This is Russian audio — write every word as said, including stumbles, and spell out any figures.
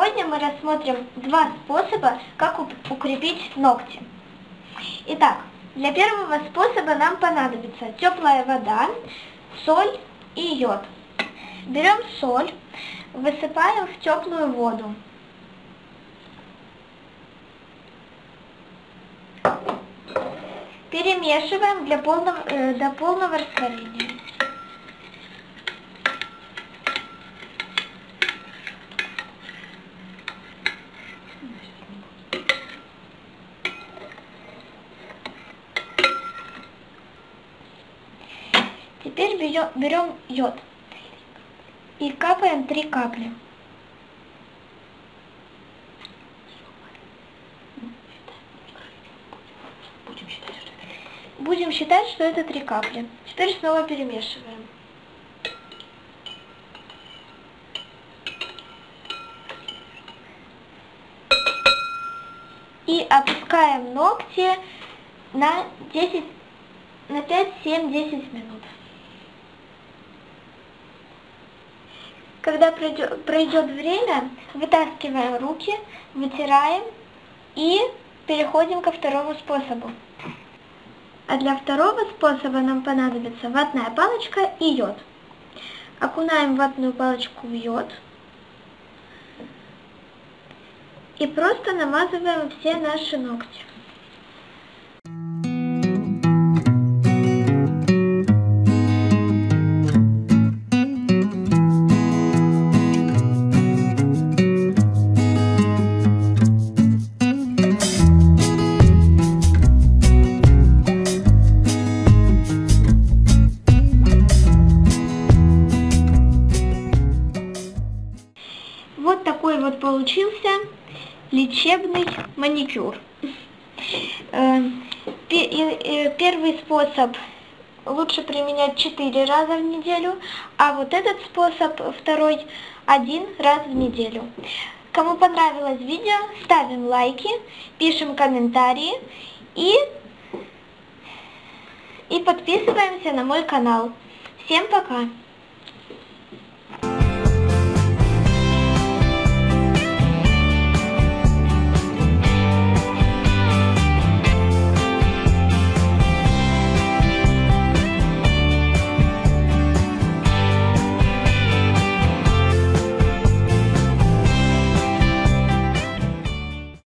Сегодня мы рассмотрим два способа, как укрепить ногти. Итак, для первого способа нам понадобится теплая вода, соль и йод. Берем соль, высыпаем в теплую воду. Перемешиваем для полного, э, до полного растворения. Теперь берем, берем йод и капаем три капли. Будем считать, что это три капли. Теперь снова перемешиваем. И опускаем ногти на десять, на пять-семь-десять минут. Когда пройдет, пройдет время, вытаскиваем руки, вытираем и переходим ко второму способу. А для второго способа нам понадобится ватная палочка и йод. Окунаем ватную палочку в йод и просто намазываем все наши ногти. Вот такой вот получился лечебный маникюр. Первый способ лучше применять четыре раза в неделю, а вот этот способ, второй, один раз в неделю. Кому понравилось видео, ставим лайки, пишем комментарии и, и подписываемся на мой канал. Всем пока!